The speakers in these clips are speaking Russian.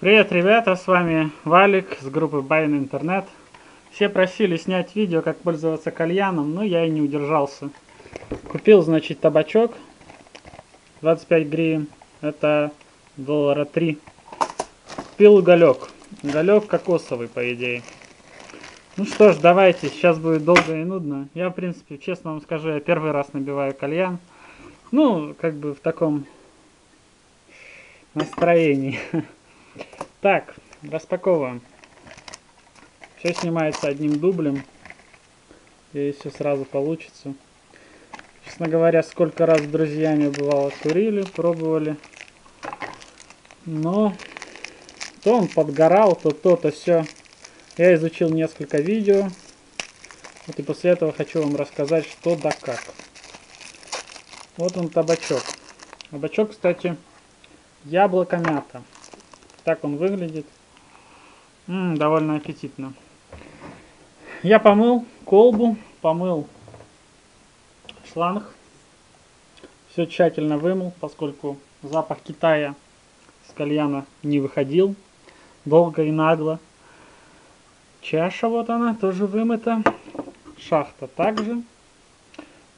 Привет, ребята, с вами Валик с группы Buy in Internet. Все просили снять видео, как пользоваться кальяном, но я и не удержался. Купил, значит, табачок 25 гривен, это $3. Купил уголек, кокосовый, по идее. Ну что ж, давайте, сейчас будет долго и нудно. Я, в принципе, честно вам скажу, я первый раз набиваю кальян. Ну, как бы в таком настроении. Так, распаковываем. Все снимается одним дублем. И все сразу получится. Честно говоря, сколько раз с друзьями бывало курили, пробовали. Но то он подгорал, то то-то все. Я изучил несколько видео. Вот и после этого хочу вам рассказать, что да как. Вот он табачок. Табачок, кстати, яблоко мята. Так он выглядит. Довольно аппетитно. Я помыл колбу, помыл шланг. Все тщательно вымыл, поскольку запах Китая с кальяна не выходил. Долго и нагло. Чаша вот она, тоже вымыта. Шахта также.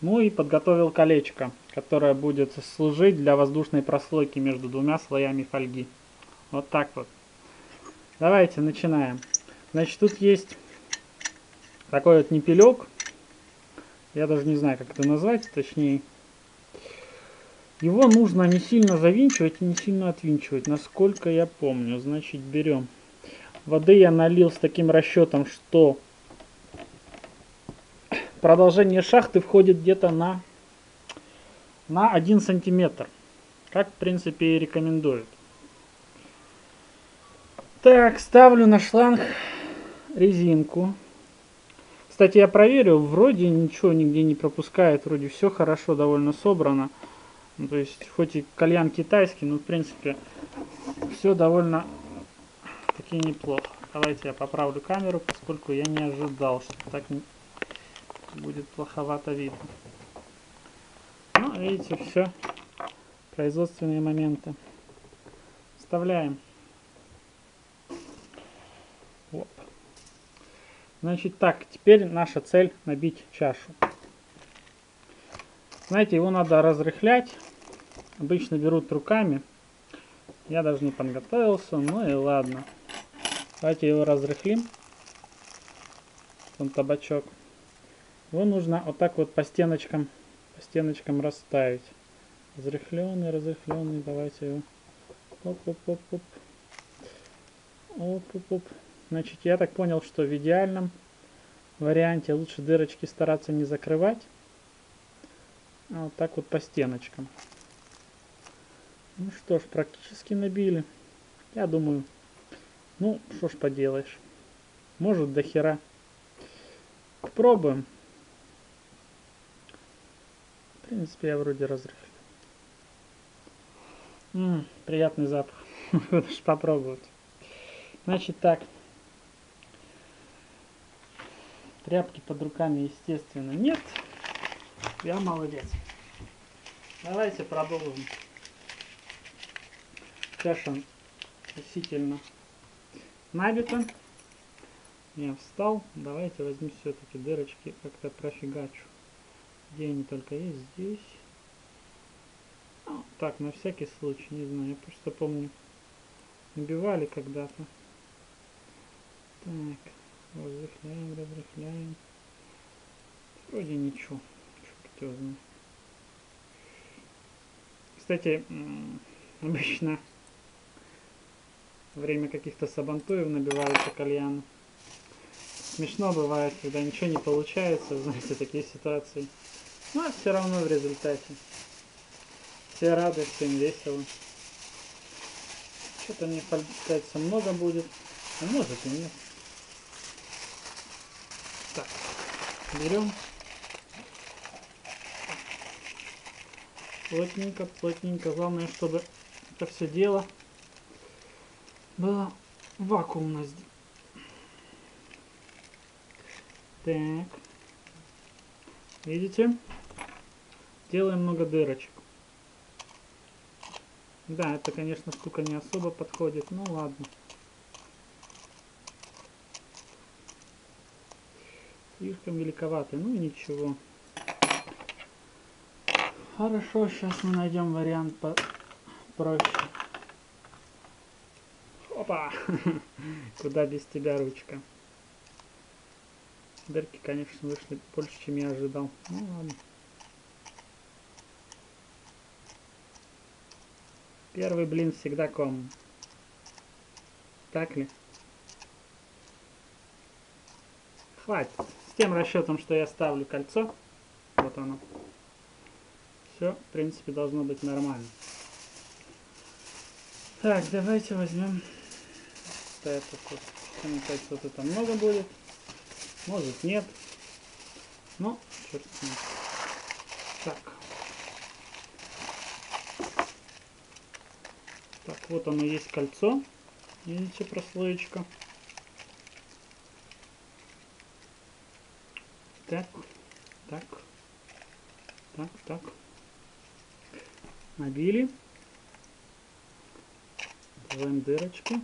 Ну и подготовил колечко, которое будет служить для воздушной прослойки между двумя слоями фольги. Вот так вот. Давайте начинаем. Значит, тут есть такой вот непелек. Я даже не знаю, как это назвать, точнее. Его нужно не сильно завинчивать и не сильно отвинчивать, насколько я помню. Значит, берем. Воды я налил с таким расчетом, что продолжение шахты входит где-то на 1 сантиметр. Как, в принципе, и рекомендуют. Так, ставлю на шланг резинку. Кстати, я проверил, вроде ничего нигде не пропускает, вроде все хорошо, довольно собрано. Ну, то есть, хоть и кальян китайский, но в принципе все довольно таки неплохо. Давайте я поправлю камеру, поскольку я не ожидал, что так будет плоховато видно. Ну, видите, все производственные моменты. Вставляем. Оп. Значит так, теперь наша цель набить чашу. Знаете, его надо разрыхлять. Обычно берут руками. Я даже не подготовился, ну и ладно. Давайте его разрыхлим. Вон табачок. Его нужно вот так вот по стеночкам расставить. Разрыхленный, давайте его. Оп-оп-оп-оп. Оп-оп-оп. Значит, я так понял, что в идеальном варианте лучше дырочки стараться не закрывать. А вот так вот по стеночкам. Ну что ж, практически набили. Я думаю, ну что ж поделаешь. Может до хера. Пробуем. В принципе, я вроде разрыхлю. Приятный запах. Надо же попробовать. Значит так. Тряпки под руками, естественно, нет. Я молодец. Давайте продолжим. Чаша относительно набита. Я встал. Давайте возьму все-таки дырочки, как-то профигачу. Где они только есть? Здесь. Так, на всякий случай, не знаю. Я просто помню, набивали когда-то. Так, разрыхляем. Вроде ничего. Кстати, обычно во время каких-то сабантуев набиваются кальяны. Смешно бывает, когда ничего не получается, знаете, такие ситуации. Но все равно в результате все рады, всем весело. Что-то мне, кажется, много будет, а может и нет. Так, берем. Плотненько, плотненько. Главное, чтобы это все дело было вакуумно. Так. Видите? Делаем много дырочек. Да, это, конечно, штука не особо подходит, ну ладно. Слишком великоватый, ну ничего. Хорошо, сейчас мы найдем вариант попроще. Опа! Куда без тебя, ручка? Дырки, конечно, вышли больше, чем я ожидал. Ну ладно. Первый блин всегда ком. Так ли? Хватит. С тем расчетом, что я ставлю кольцо. Вот оно. Все, в принципе, должно быть нормально. Так, давайте возьмем вот это тут. Мне кажется, вот это много будет. Может, нет. Ну, черт с ним. Так. Так, вот оно есть кольцо. Видите, прослоечка. Так, так, так, так. Набили. Делаем дырочку.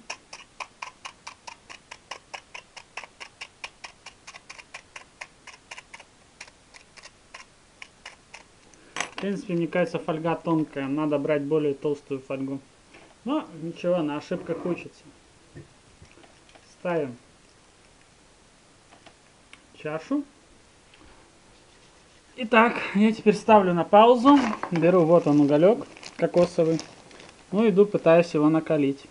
В принципе, мне кажется, фольга тонкая. Надо брать более толстую фольгу. Но ничего, на ошибках учится. Ставим чашу. Итак, я теперь ставлю на паузу. Беру вот он уголек кокосовый. Ну, иду, пытаюсь его накалить.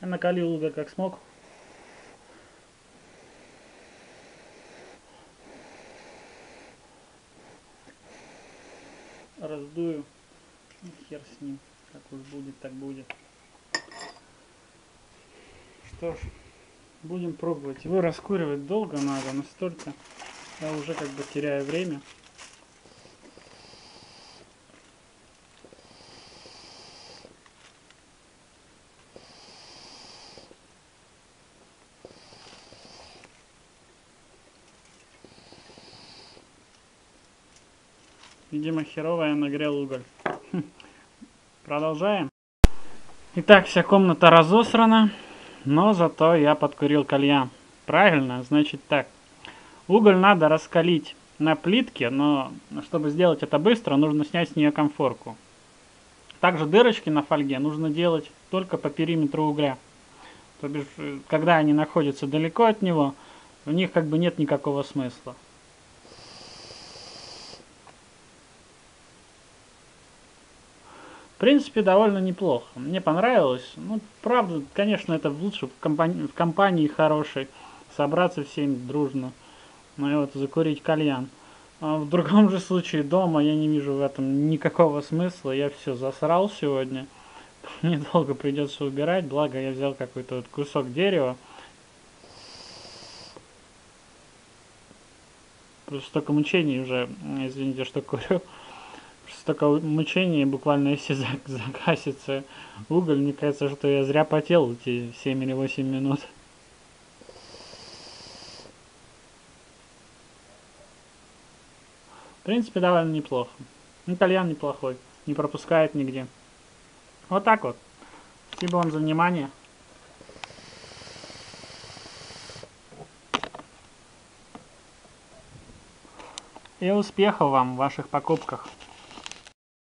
Я накалил уголь как смог. Раздую. Ну, хер с ним. Как уж будет, так будет. Что ж, будем пробовать. Его раскуривать долго надо, настолько... Я уже как бы теряю время. Видимо, херово я нагрел уголь. Продолжаем. Итак, вся комната разосрана, но зато я подкурил кальян. Правильно, значит так. Уголь надо раскалить на плитке, но чтобы сделать это быстро, нужно снять с нее конфорку. Также дырочки на фольге нужно делать только по периметру угля. То бишь, когда они находятся далеко от него, у них как бы нет никакого смысла. В принципе, довольно неплохо. Мне понравилось. Ну, правда, конечно, это лучше в компании хорошей собраться всем дружно. Ну и вот закурить кальян. А в другом же случае дома я не вижу в этом никакого смысла. Я все засрал сегодня. Мне долго придется убирать. Благо я взял какой-то вот кусок дерева. Просто столько мучений уже. Извините, что курю. Просто столько мучений. Буквально если загасится уголь, мне кажется, что я зря потел эти 7 или 8 минут. В принципе, довольно неплохо. Кальян неплохой, не пропускает нигде. Вот так вот. Спасибо вам за внимание. И успехов вам в ваших покупках.